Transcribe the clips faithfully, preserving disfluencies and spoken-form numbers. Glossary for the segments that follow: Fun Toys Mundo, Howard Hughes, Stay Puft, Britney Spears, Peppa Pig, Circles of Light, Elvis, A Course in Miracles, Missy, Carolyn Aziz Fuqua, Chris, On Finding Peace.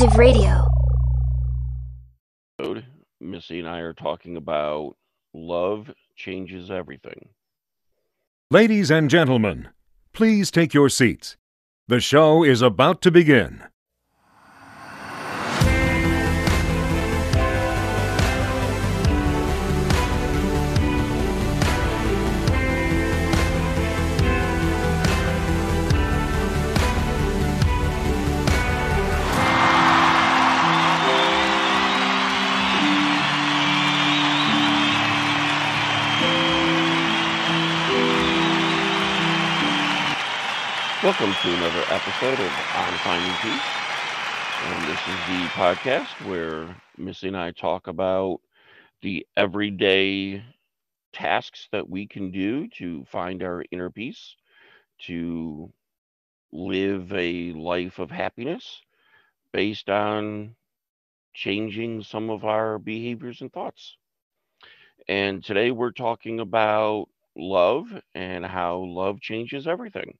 Alternative Radio. Missy and I are talking about love changes everything. Ladies and gentlemen, please take your seats. The show is about to begin. Welcome to another episode of On Finding Peace, and this is the podcast where Missy and I talk about the everyday tasks that we can do to find our inner peace, to live a life of happiness based on changing some of our behaviors and thoughts. And today we're talking about love and how love changes everything.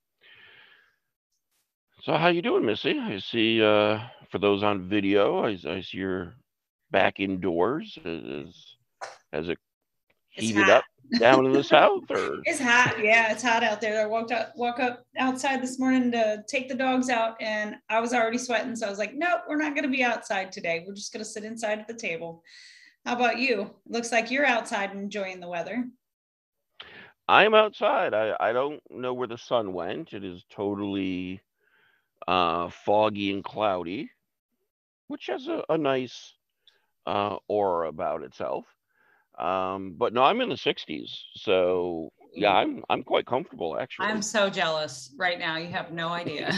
So how you doing, Missy? I see, uh, for those on video, I, I see you're back indoors. Is, has it heated up down in the south? Or? It's hot. Yeah, it's hot out there. I walked up, walk up outside this morning to take the dogs out, and I was already sweating. So I was like, nope, we're not going to be outside today. We're just going to sit inside at the table. How about you? It looks like you're outside enjoying the weather. I'm outside. I, I don't know where the sun went. It is totally... Uh, foggy and cloudy, which has a, a nice uh, aura about itself. Um, but no, I'm in the sixties, so yeah, I'm I'm quite comfortable actually. I'm so jealous right now. You have no idea.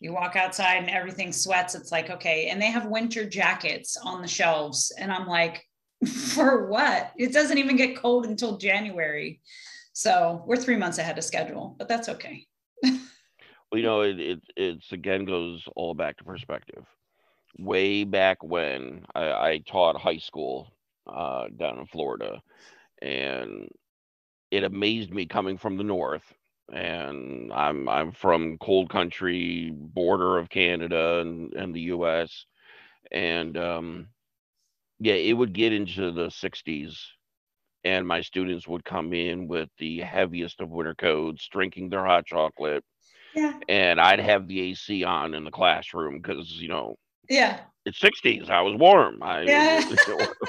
You walk outside and everything sweats. It's like, okay, and they have winter jackets on the shelves, and I'm like, for what? It doesn't even get cold until January, so we're three months ahead of schedule, but that's okay. You know, it, it it's again goes all back to perspective. Way back when I, I taught high school uh, down in Florida, and it amazed me coming from the north. And I'm I'm from cold country, border of Canada and, and the U S. And um, yeah, it would get into the sixties, and my students would come in with the heaviest of winter coats, drinking their hot chocolate. Yeah. And I'd have the A C on in the classroom because, you know, yeah, it's sixties. I was warm. I, yeah.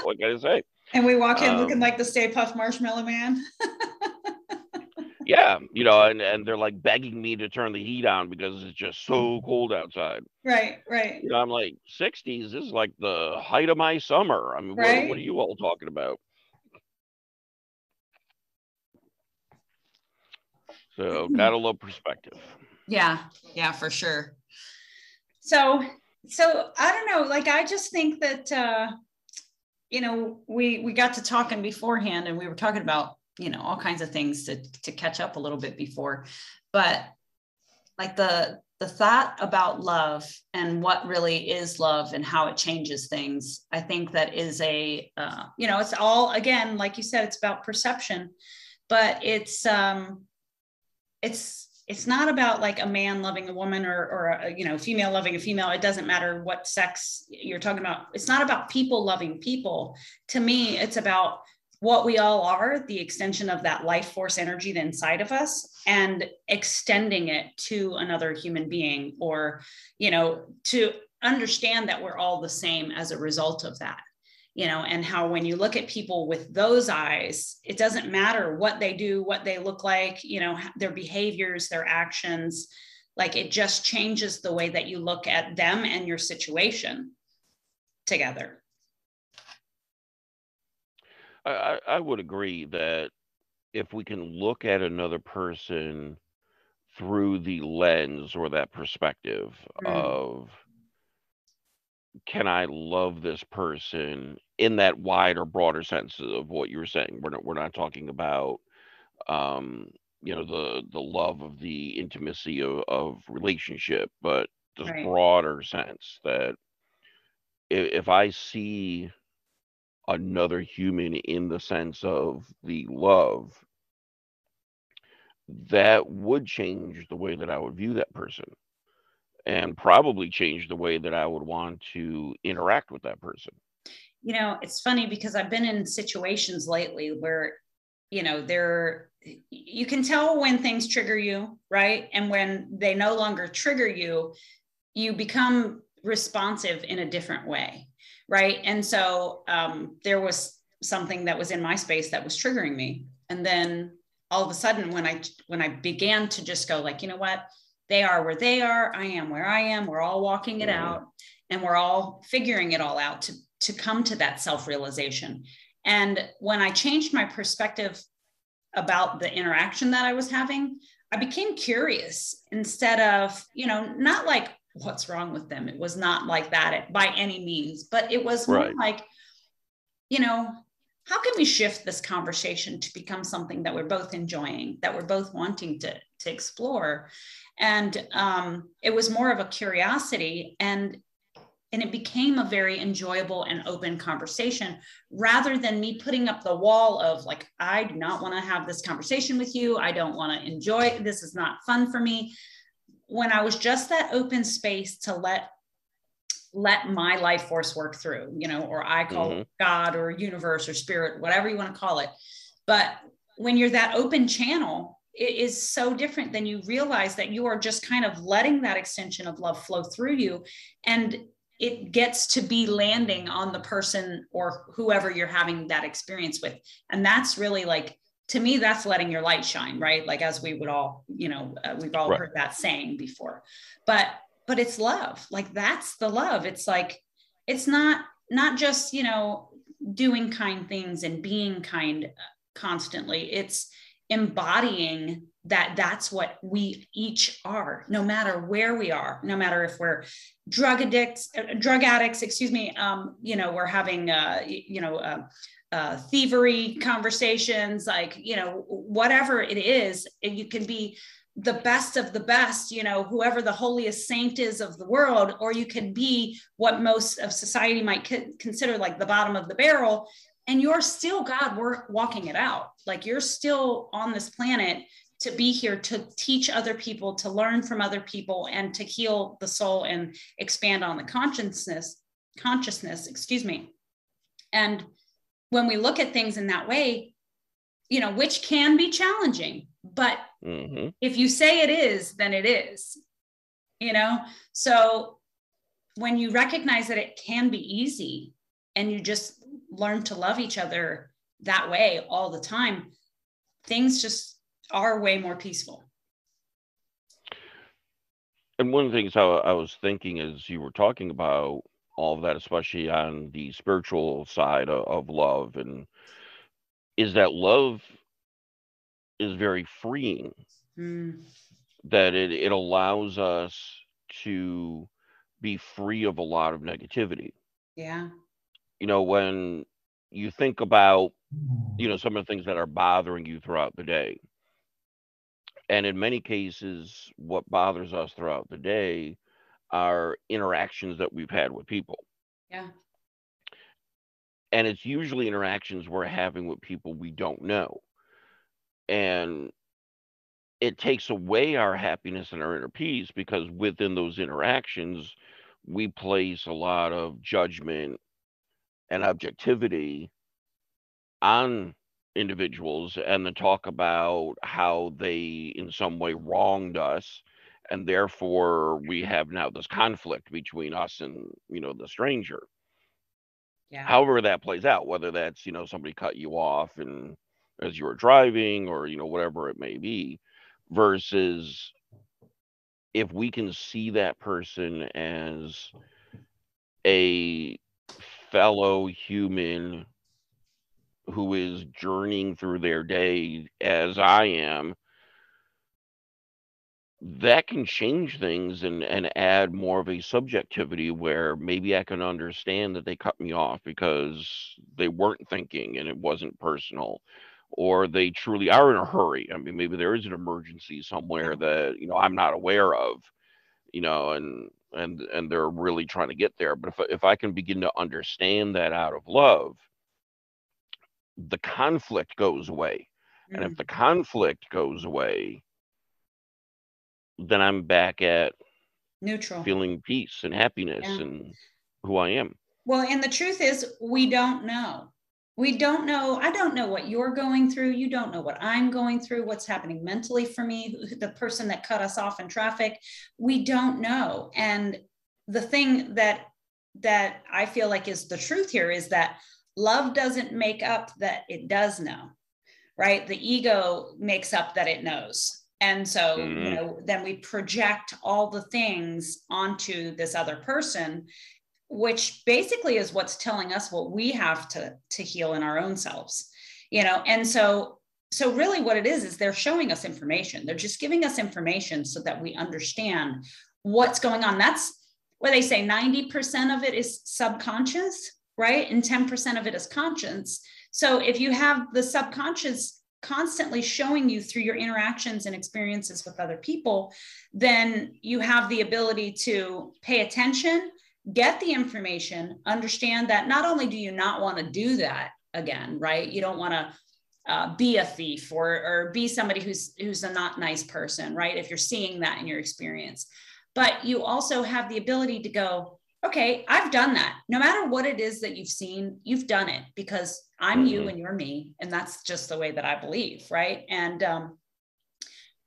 What can I say? And we walk in um, looking like the Stay Puft Marshmallow Man. Yeah. You know, and, and they're like begging me to turn the heat on because it's just so cold outside. Right, right. You know, I'm like, sixties, this is like the height of my summer. I mean, right? what, what are you all talking about? So gotta love perspective. Yeah, yeah, for sure. So, so I don't know, like, I just think that, uh, you know, we, we got to talking beforehand, and we were talking about, you know, all kinds of things to, to catch up a little bit before, but like the, the thought about love and what really is love and how it changes things. I think that is a, uh, you know, it's all, again, like you said, it's about perception, but it's, um, it's, It's not about like a man loving a woman or, or a, you know, female loving a female. It doesn't matter what sex you're talking about. It's not about people loving people. To me, it's about what we all are, the extension of that life force energy inside of us and extending it to another human being, or, you know, to understand that we're all the same as a result of that. You know, and how when you look at people with those eyes, it doesn't matter what they do, what they look like, you know, their behaviors, their actions, like it just changes the way that you look at them and your situation together. I, I would agree that if we can look at another person through the lens or that perspective mm-hmm. of, can I love this person in that wider, broader sense of what you were saying? We're not, we're not talking about, um, you know, the, the love of the intimacy of, of relationship, but this right. broader sense that if, if I see another human in the sense of the love, that would change the way that I would view that person. and probably change the way that I would want to interact with that person. You know, it's funny because I've been in situations lately where, you know, there, you can tell when things trigger you, right? And when they no longer trigger you, you become responsive in a different way, right? And so um, there was something that was in my space that was triggering me. And then all of a sudden, when I, when I began to just go like, you know what, they are where they are, I am where I am, we're all walking it out, and we're all figuring it all out to, to come to that self-realization. And when I changed my perspective about the interaction that I was having, I became curious instead of, you know, not like what's wrong with them. It was not like that by any means, but it was more like, you know, how can we shift this conversation to become something that we're both enjoying, that we're both wanting to, to explore? And um, it was more of a curiosity, and And it became a very enjoyable and open conversation rather than me putting up the wall of like, I do not want to have this conversation with you. I don't want to enjoy. This is not fun for me. When I was just that open space to let, let my life force work through, you know, or I call mm-hmm. it God or universe or spirit, whatever you want to call it. But when you're that open channel, it is so different than you realize that you are just kind of letting that extension of love flow through you. And it gets to be landing on the person or whoever you're having that experience with. And that's really like, to me, that's letting your light shine, right? Like as we would all, you know, uh, we've all right. heard that saying before, but, but it's love. Like that's the love. It's like, it's not, not just, you know, doing kind things and being kind constantly. It's embodying that that's what we each are, no matter where we are, no matter if we're drug addicts, drug addicts, excuse me, um, you know, we're having, uh, you know, uh, uh, thievery conversations, like, you know, whatever it is, you can be the best of the best, you know, whoever the holiest saint is of the world, or you can be what most of society might consider like the bottom of the barrel. And you're still God, we're walking it out. Like you're still on this planet to be here, to teach other people, to learn from other people, and to heal the soul and expand on the consciousness, consciousness, excuse me. And when we look at things in that way, you know, which can be challenging, but mm-hmm. if you say it is, then it is, you know? So when you recognize that it can be easy and you just learn to love each other that way all the time, things just are way more peaceful. And one of the things I, I was thinking as you were talking about all of that, especially on the spiritual side of, of love, and is that love is very freeing, mm. that it, it allows us to be free of a lot of negativity. Yeah. You know, when you think about, you know, some of the things that are bothering you throughout the day. And in many cases, what bothers us throughout the day are interactions that we've had with people. Yeah. And it's usually interactions we're having with people we don't know. And it takes away our happiness and our inner peace because within those interactions, we place a lot of judgment and objectivity on individuals, and then talk about how they in some way wronged us, and therefore we have now this conflict between us and, you know, the stranger. Yeah. However that plays out, whether that's, you know, somebody cut you off and as you were driving, or, you know, whatever it may be, versus if we can see that person as a fellow human who is journeying through their day as I am, that can change things and, and add more of a subjectivity where maybe I can understand that they cut me off because they weren't thinking and it wasn't personal, or they truly are in a hurry. I mean, maybe there is an emergency somewhere that, you know, I'm not aware of, you know, and, and, and they're really trying to get there. But if, if I can begin to understand that out of love, the conflict goes away. Mm-hmm. And if the conflict goes away, then I'm back at neutral, feeling peace and happiness yeah. and who I am. Well, and the truth is, we don't know. We don't know. I don't know what you're going through. You don't know what I'm going through, what's happening mentally for me, the person that cut us off in traffic. We don't know. And the thing that that I feel like is the truth here is that love doesn't make up that it does know, right? The ego makes up that it knows. And so, mm-hmm. you know, then we project all the things onto this other person, which basically is what's telling us what we have to, to heal in our own selves, you know? And so, so really what it is, is they're showing us information. They're just giving us information so that we understand what's going on. That's where they say ninety percent of it is subconscious, right? And ten percent of it is conscious. So if you have the subconscious constantly showing you through your interactions and experiences with other people, then you have the ability to pay attention, get the information, understand that not only do you not want to do that again, right? You don't want to uh, be a thief or, or be somebody who's, who's a not nice person, right? If you're seeing that in your experience, but you also have the ability to go, okay, I've done that. No matter what it is that you've seen, you've done it because I'm mm-hmm. you and you're me. And that's just the way that I believe. Right. And, um,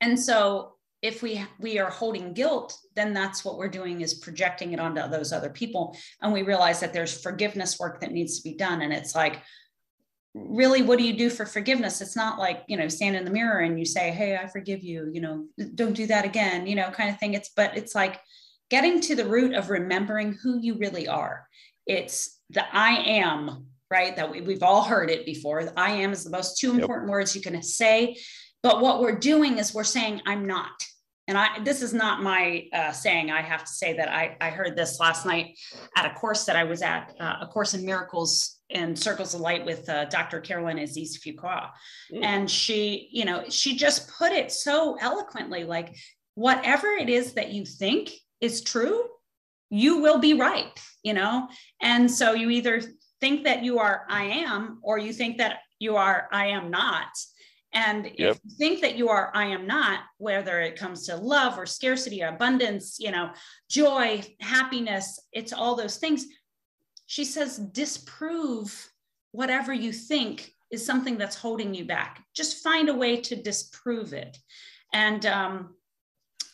and so if we, we are holding guilt, then that's what we're doing is projecting it onto those other people. And we realize that there's forgiveness work that needs to be done. And it's like, really, what do you do for forgiveness? It's not like, you know, stand in the mirror and you say, hey, I forgive you, you know, don't do that again, you know, kind of thing. It's, but it's like, getting to the root of remembering who you really are. It's the I am, right? That we, we've all heard it before. I am is the most two important yep. words you can say. But what we're doing is we're saying I'm not. And I, this is not my uh, saying. I have to say that I, I heard this last night at a course that I was at, uh, A Course in Miracles and Circles of Light with uh, Doctor Carolyn Aziz Fuqua. Mm. And she, you know, she just put it so eloquently, like whatever it is that you think is true, you will be right, you know? And so you either think that you are, I am, or you think that you are, I am not. And yep. if you think that you are, I am not, whether it comes to love or scarcity or abundance, you know, joy, happiness, it's all those things. She says, disprove whatever you think is something that's holding you back. Just find a way to disprove it. And, um,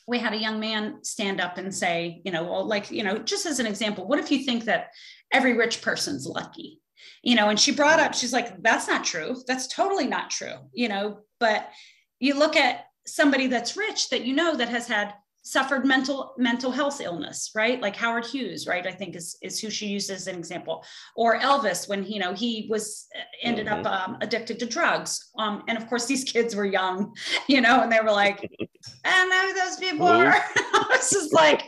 we had a young man stand up and say, you know, well, like, you know, just as an example, what if you think that every rich person's lucky, you know? And she brought up, she's like, that's not true. That's totally not true. You know, but you look at somebody that's rich that, you know, that has had suffered mental, mental health illness, right? Like Howard Hughes, right? I think is, is who she used as an example, or Elvis when, you know, he was ended mm-hmm. up um, addicted to drugs. Um, and of course these kids were young, you know, and they were like, I know who those people are. I was just like,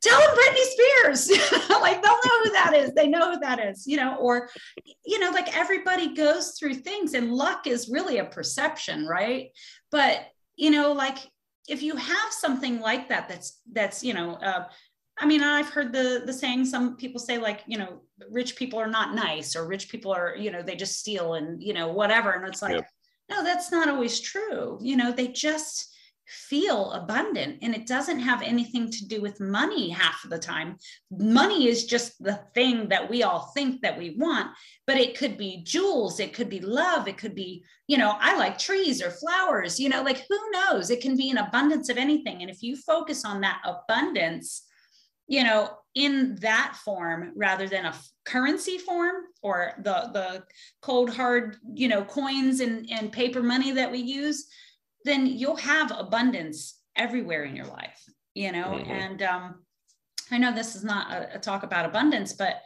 tell them Britney Spears, like they'll know who that is. They know who that is, you know, or, you know, like everybody goes through things and luck is really a perception, right? But, you know, like, if you have something like that, that's, that's, you know, uh, I mean, I've heard the, the saying, some people say like, you know, rich people are not nice or rich people are, you know, they just steal and, you know, whatever. And it's like, yep. no, that's not always true. You know, they just feel abundant and it doesn't have anything to do with money half of the time. Money is just the thing that we all think that we want, but it could be jewels. It could be love. It could be, you know, I like trees or flowers, you know, like who knows, it can be an abundance of anything. And if you focus on that abundance, you know, in that form, rather than a currency form or the, the cold, hard, you know, coins and, and paper money that we use, then you'll have abundance everywhere in your life, you know? Mm-hmm. And um, I know this is not a, a talk about abundance, but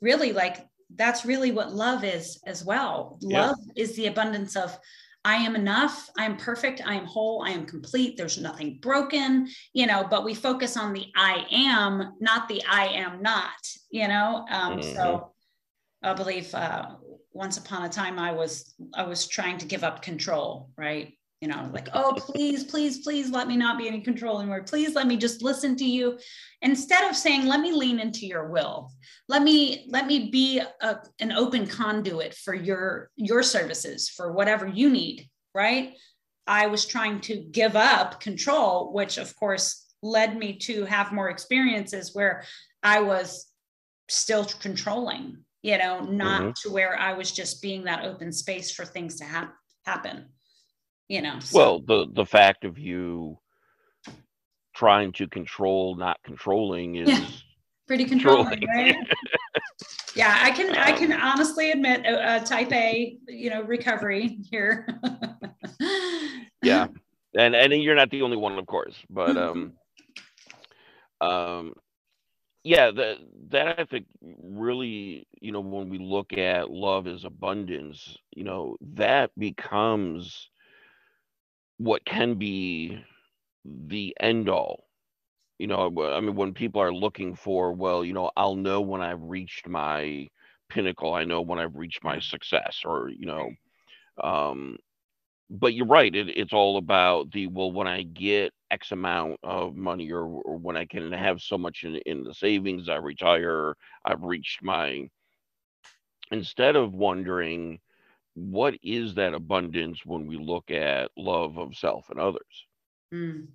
really like, that's really what love is as well. Yeah. Love is the abundance of, I am enough, I am perfect, I am whole, I am complete, there's nothing broken, you know, but we focus on the I am, not the I am not, you know? Um, mm-hmm. So I believe uh, once upon a time I was, I was trying to give up control, right? You know, like, oh, please, please, please let me not be in control anymore. Please let me just listen to you. Instead of saying, let me lean into your will. Let me, let me be a, an open conduit for your, your services, for whatever you need, right? I was trying to give up control, which of course led me to have more experiences where I was still controlling, you know, not mm-hmm. to where I was just being that open space for things to ha- happen, you know. So. Well, the, the fact of you trying to control, not controlling is yeah. pretty controlling, controlling. Right? Yeah, I can, I can honestly admit a, a type A, you know, recovery here. Yeah. And, and you're not the only one, of course, but, um, um, yeah, the, that I think really, you know, when we look at love as abundance, you know, that becomes what can be the end all. You know, I mean, when people are looking for, well, you know, I'll know when I've reached my pinnacle, I know when I've reached my success, or, you know, um, but you're right. It, it's all about the, well, when I get X amount of money, or, or when I can have so much in, in the savings, I retire, I've reached my, instead of wondering what is that abundance when we look at love of self and others. Mm.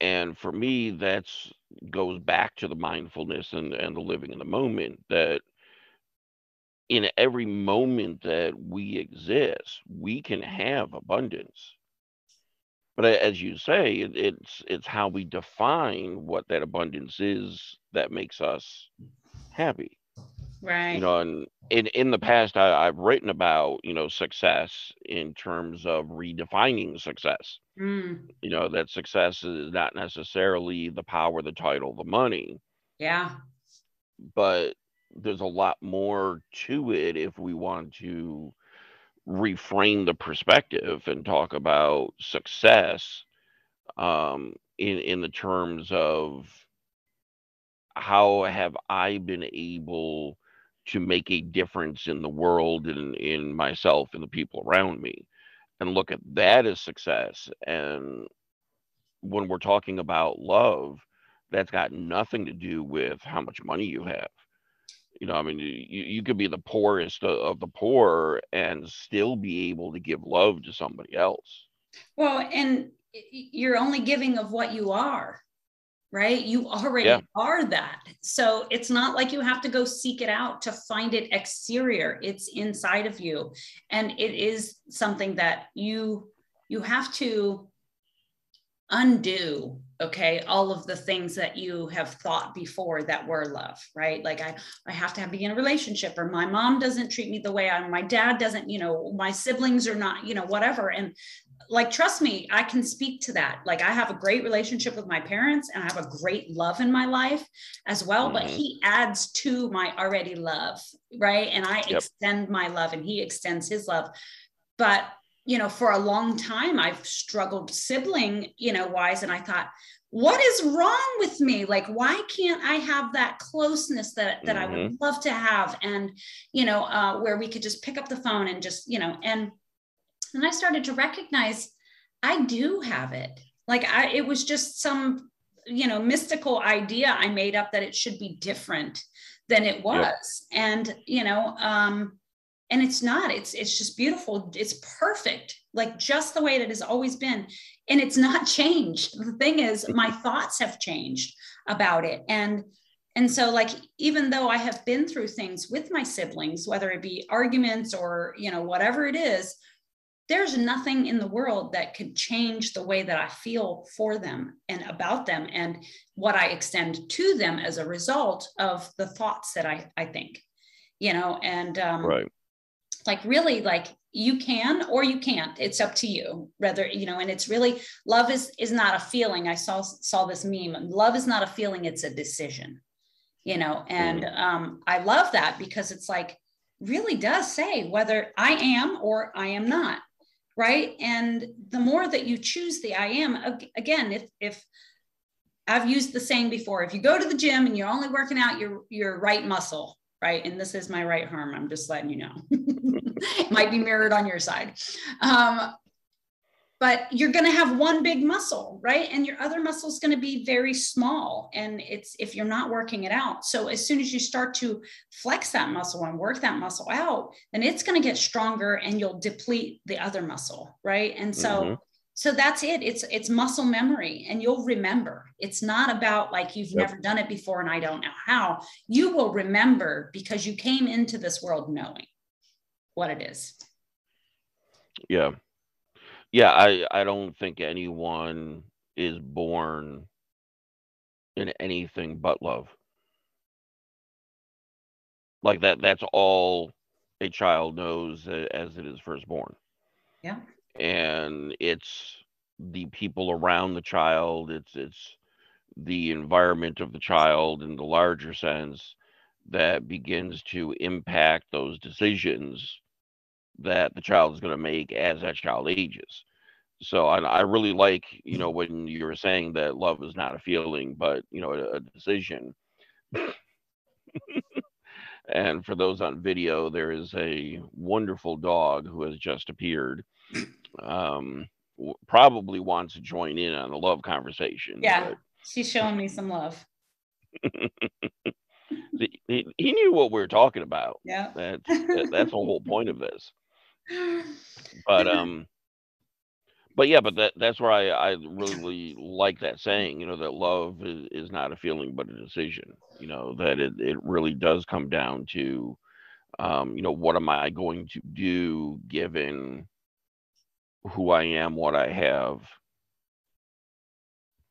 And for me, that's goes back to the mindfulness and, and the living in the moment, that in every moment that we exist, we can have abundance. But as you say, it, it's it's how we define what that abundance is that makes us happy. Right. You know, and in, in the past, I, I've written about, you know, success in terms of redefining success. Mm. You know, that success is not necessarily the power, the title, the money. Yeah. But there's a lot more to it if we want to reframe the perspective and talk about success um, in, in the terms of how have I been able to make a difference in the world and in myself and the people around me, and look at that as success. And when we're talking about love, that's got nothing to do with how much money you have. You know, I mean, you, you could be the poorest of the poor and still be able to give love to somebody else. Well, and you're only giving of what you are. Right? You already yeah. are that. So it's not like you have to go seek it out to find it exterior. It's inside of you. And it is something that you, you have to undo, okay, all of the things that you have thought before that were love, right? Like I, I have to have, be in a relationship, or my mom doesn't treat me the way I, my dad doesn't, you know, my siblings are not, you know, whatever. And like, trust me, I can speak to that. Like I have a great relationship with my parents, and I have a great love in my life as well, mm-hmm. but he adds to my already love, right? And I yep. extend my love, and he extends his love. But you know, for a long time, I've struggled sibling, you know, wise. And I thought, what is wrong with me? Like, why can't I have that closeness that, that mm-hmm. I would love to have? And, you know, uh, where we could just pick up the phone and just, you know, and then I started to recognize I do have it. Like I, it was just some, you know, mystical idea I made up that it should be different than it was. Yep. And, you know, um, and it's not, it's, it's just beautiful. It's perfect. Like just the way that it has always been. And it's not changed. The thing is, my thoughts have changed about it. And, and so like, even though I have been through things with my siblings, whether it be arguments or, you know, whatever it is, there's nothing in the world that could change the way that I feel for them and about them and what I extend to them as a result of the thoughts that I, I think, you know, and, um, right. Like really, like you can or you can't. It's up to you. Rather, you know, and it's really love is is not a feeling. I saw saw this meme. Love is not a feeling. It's a decision. You know, and um, I love that because it's like really does say whether I am or I am not, right? And the more that you choose the I am, again, if if I've used the saying before, if you go to the gym and you're only working out your your right muscle. Right. And this is my right arm. I'm just letting you know, it might be mirrored on your side. Um, but you're going to have one big muscle, right? And your other muscle is going to be very small. And it's if you're not working it out. So as soon as you start to flex that muscle and work that muscle out, then it's going to get stronger and you'll deplete the other muscle. Right. And so, mm-hmm. So that's it. It's, it's muscle memory, and you'll remember. It's not about like you've yep. never done it before and I don't know how. You will remember because you came into this world knowing what it is. Yeah. Yeah. I, I don't think anyone is born in anything but love. Like that, that's all a child knows as it is firstborn. Yeah. And it's the people around the child. It's, it's the environment of the child in the larger sense that begins to impact those decisions that the child is going to make as that child ages. So I, I really like, you know, when you were saying that love is not a feeling, but, you know, a, a decision. And for those on video, there is a wonderful dog who has just appeared. Um, w- probably wants to join in on the love conversation. Yeah, but... she's showing me some love. he, he knew what we were talking about. Yeah, that's, that, that's the whole point of this. But um, but yeah, but that that's where I I really like that saying. You know, that love is, is not a feeling but a decision. You know, that it it really does come down to, um, you know, what am I going to do given who I am, what I have,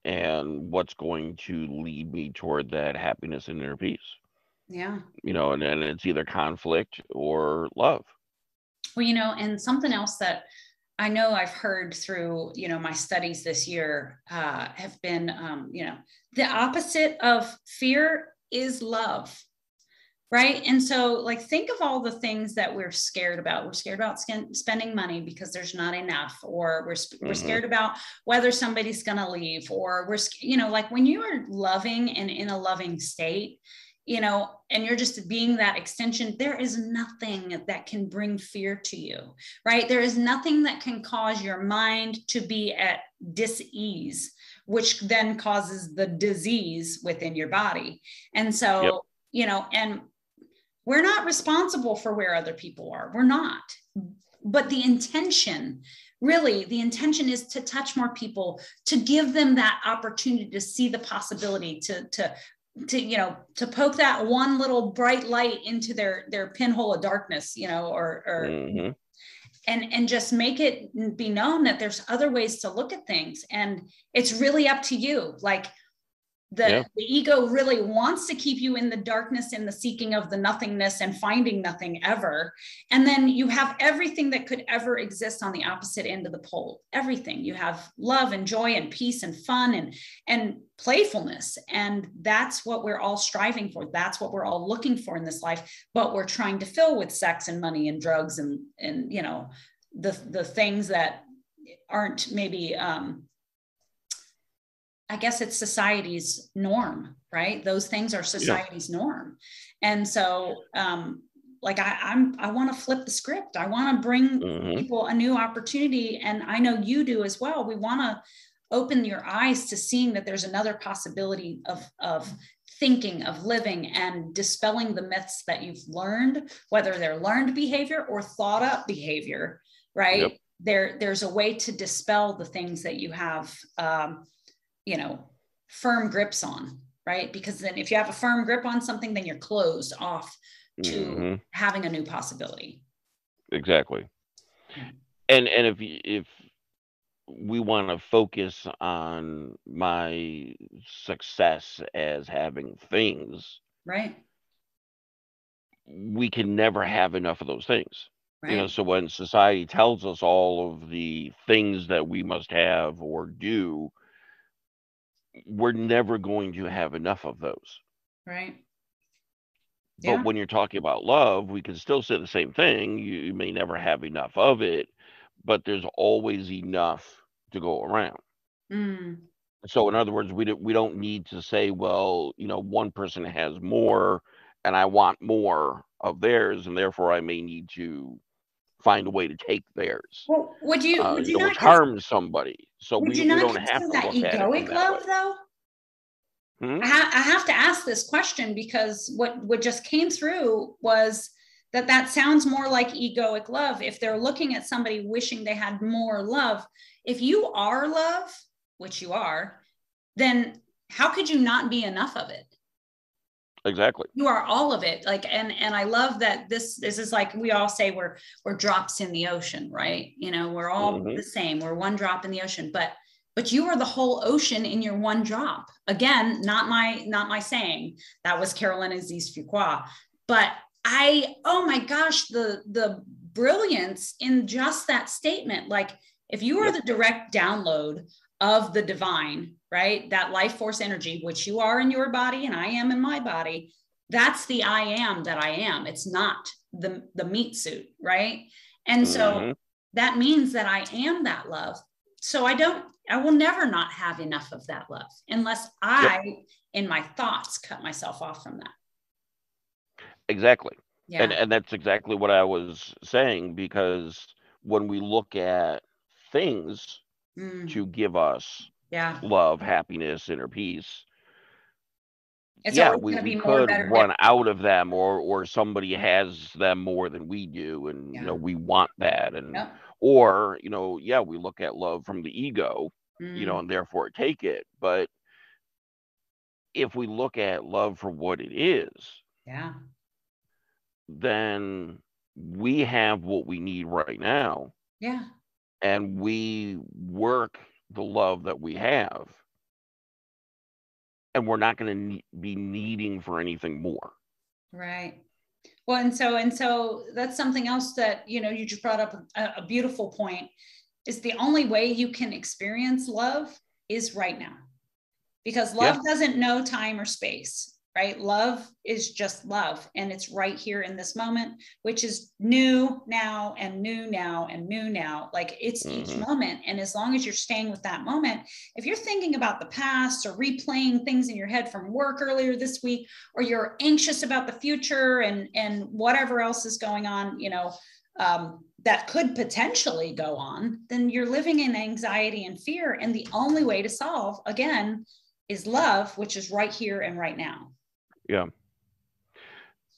and what's going to lead me toward that happiness and inner peace. Yeah. You know, and then it's either conflict or love. Well, you know, and something else that I know I've heard through, you know, my studies this year uh, have been, um, you know, the opposite of fear is love. Right. And so like, think of all the things that we're scared about. We're scared about skin, spending money because there's not enough, or we're, mm-hmm. we're scared about whether somebody's going to leave, or we're, you know, like when you are loving and in a loving state, you know, and you're just being that extension, there is nothing that can bring fear to you, right? There is nothing that can cause your mind to be at dis-ease, which then causes the disease within your body. And so, yep. you know, and we're not responsible for where other people are. We're not. But the intention, really, the intention is to touch more people, to give them that opportunity to see the possibility, to, to, to, you know, to poke that one little bright light into their, their pinhole of darkness, you know, or, or mm-hmm. and, and just make it be known that there's other ways to look at things. And it's really up to you. Like, The, yeah. the ego really wants to keep you in the darkness and the seeking of the nothingness and finding nothing ever. And then you have everything that could ever exist on the opposite end of the pole. Everything. You have love and joy and peace and fun and, and playfulness. And that's what we're all striving for. That's what we're all looking for in this life. But we're trying to fill with sex and money and drugs and, and you know, the, the things that aren't maybe... Um, I guess it's society's norm, right? Those things are society's yeah. norm. And so um, like I, I'm, I want to flip the script. I want to bring mm-hmm. people a new opportunity. And I know you do as well. We want to open your eyes to seeing that there's another possibility of, of thinking, of living, and dispelling the myths that you've learned, whether they're learned behavior or thought up behavior, right? Yep. There, there's a way to dispel the things that you have, um, you know, firm grips on, right? Because then if you have a firm grip on something, then you're closed off to mm-hmm. having a new possibility. Exactly. And, and if, if we want to focus on my success as having things, right, we can never have enough of those things. Right. You know, so when society tells us all of the things that we must have or do, we're never going to have enough of those. Right. Yeah. But when you're talking about love, we can still say the same thing. You, you may never have enough of it, but there's always enough to go around. Mm. So in other words, we, do, we don't need to say, well, you know, one person has more and I want more of theirs, and therefore I may need to find a way to take theirs. Well, would you, uh, would you, you know, not harm cons- somebody? So would we, you we not don't have to that look egoic at that love way. Though? Hmm? I, ha- I have to ask this question because what, what just came through was that that sounds more like egoic love. If they're looking at somebody wishing they had more love, if you are love, which you are, then how could you not be enough of it? Exactly. You are all of it. Like, and, and I love that this, this is like, we all say we're, we're drops in the ocean, right? You know, we're all mm-hmm. the same. We're one drop in the ocean, but, but you are the whole ocean in your one drop. Again, not my, not my saying. That was Carolyn Aziz Fuqua, but I, oh my gosh, the, the brilliance in just that statement. Like, if you are the direct download of the divine, right? That life force energy, which you are in your body and I am in my body, that's the I am that I am. It's not the, the meat suit, right? And mm-hmm. so that means that I am that love. So I don't, I will never not have enough of that love unless I, yep. in my thoughts, cut myself off from that. Exactly. Yeah. And, and that's exactly what I was saying, because when we look at things mm. to give us yeah. love, happiness, inner peace, it's yeah, we, we could better, run better. out of them, or or somebody has them more than we do, and yeah. you know, we want that, and yep. or you know yeah we look at love from the ego, mm. you know, and therefore take it. But if we look at love for what it is, yeah, then we have what we need right now. Yeah. And we work the love that we have, and we're not going to ne- be needing for anything more. Right. Well, and so, and so that's something else that, you know, you just brought up a, a beautiful point, is the only way you can experience love is right now, because love yeah. doesn't know time or space, right? Love is just love. And it's right here in this moment, which is new now and new now and new now. Like, it's mm-hmm. each moment. And as long as you're staying with that moment, if you're thinking about the past or replaying things in your head from work earlier this week, or you're anxious about the future and, and whatever else is going on, you know, um, that could potentially go on, then you're living in anxiety and fear. And the only way to solve, again, is love, which is right here and right now. Yeah.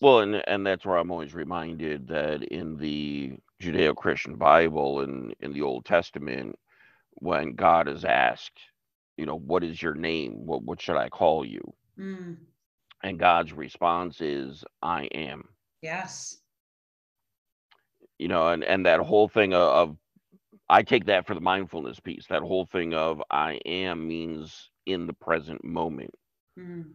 Well, and, and that's where I'm always reminded that in the Judeo-Christian Bible and in the Old Testament, when God is asked, you know, what is your name? What, what should I call you? Mm. And God's response is, I am. Yes. You know, and, and that whole thing of, of, I take that for the mindfulness piece, that whole thing of I am means in the present moment. Mm.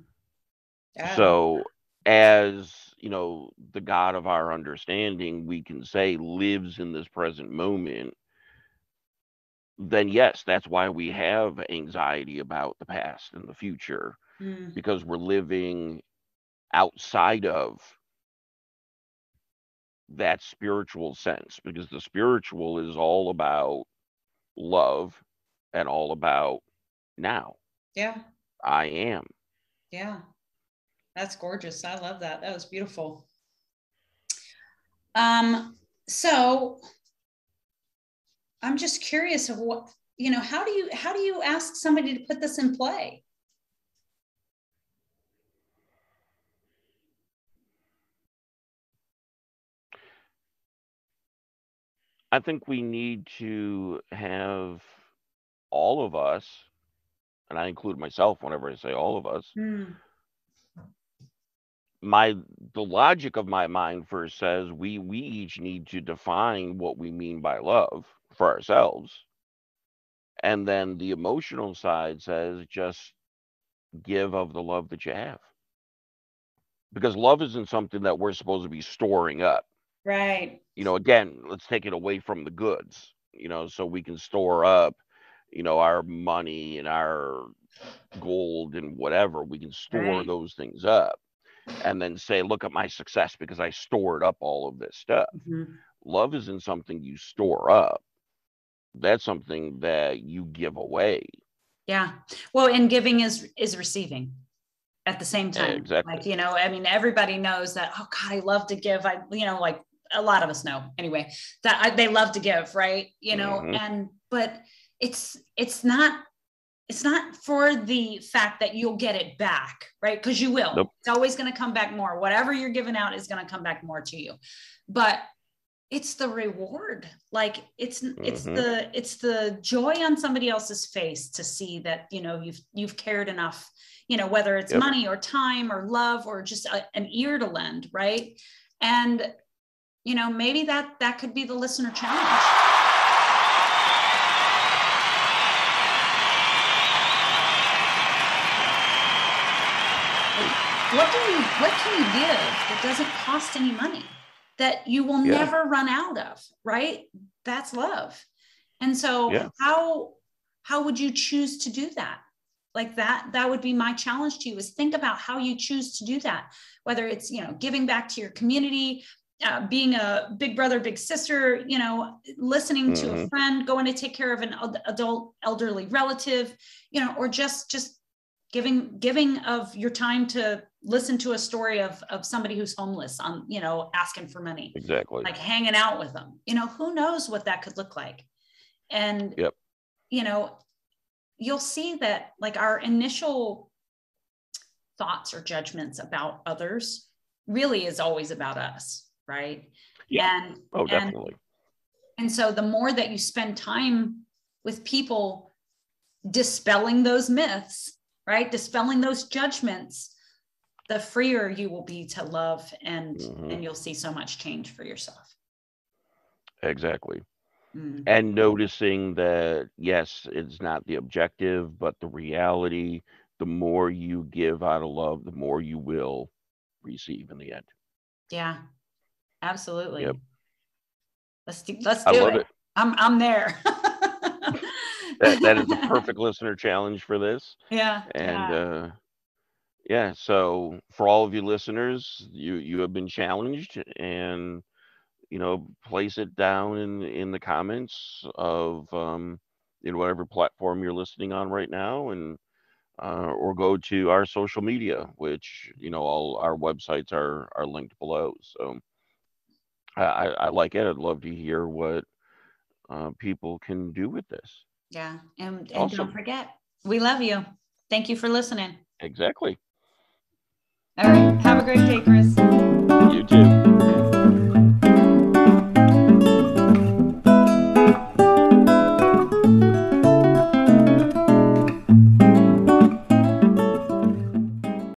Yeah. So as, you know, the God of our understanding, we can say lives in this present moment, then yes, that's why we have anxiety about the past and the future, mm. because we're living outside of that spiritual sense, because the spiritual is all about love and all about now. Yeah. I am. Yeah. That's gorgeous. I love that. That was beautiful. Um, so I'm just curious of what, you know, how do you, how do you ask somebody to put this in play? I think we need to have all of us, and I include myself whenever I say all of us, mm. my, the logic of my mind first says we, we each need to define what we mean by love for ourselves. And then the emotional side says, just give of the love that you have. Because love isn't something that we're supposed to be storing up. Right. You know, again, let's take it away from the goods, you know, so we can store up, you know, our money and our gold and whatever. We can store right. those things up and then say, look at my success because I stored up all of this stuff. Mm-hmm. Love isn't something you store up. That's something that you give away. Yeah. Well, and giving is, is receiving at the same time. Yeah, exactly. Like, you know, I mean, everybody knows that, oh God, I love to give. I, you know, like a lot of us know anyway, that I, they love to give. Right. You know, mm-hmm. and, but it's, it's not it's not for the fact that you'll get it back, right? Because you will. Nope. It's always going to come back more. Whatever you're giving out is going to come back more to you. But it's the reward. Like it's, mm-hmm. it's the, it's the joy on somebody else's face to see that, you know, you've, you've cared enough, you know, whether it's yep. money or time or love or just a, an ear to lend. Right. And, you know, maybe that, that could be the listener challenge. What do you, what can you give that doesn't cost any money? That you will yeah. never run out of, right? That's love. And so yeah. how, how would you choose to do that? Like that, that would be my challenge to you, is think about how you choose to do that. Whether it's, you know, giving back to your community, uh, being a big brother, big sister, you know, listening mm-hmm. to a friend, going to take care of an adult elderly relative, you know, or just, just giving, giving of your time to listen to a story of, of somebody who's homeless on, you know, asking for money, exactly, like hanging out with them, you know, who knows what that could look like. And, yep. you know, you'll see that like our initial thoughts or judgments about others really is always about us. Right. Yeah. And, oh, definitely. And, and so the more that you spend time with people dispelling those myths, right? Dispelling those judgments, the freer you will be to love, and mm-hmm. and you'll see so much change for yourself. Exactly. Mm-hmm. And noticing that, yes, it's not the objective, but the reality, the more you give out of love, the more you will receive in the end. Yeah, absolutely. Yep. Let's do, let's do I love it. it. I'm, I'm there. that, that is the perfect listener challenge for this. Yeah. And, yeah. uh, Yeah, so for all of you listeners, you, you have been challenged, and, you know, place it down in, in the comments of, um, in whatever platform you're listening on right now, and, uh, or go to our social media, which, you know, all our websites are, are linked below. So I, I like it. I'd love to hear what uh, people can do with this. Yeah, and, and awesome. Don't forget, we love you. Thank you for listening. Exactly. All right. Have a great day, Chris. You too.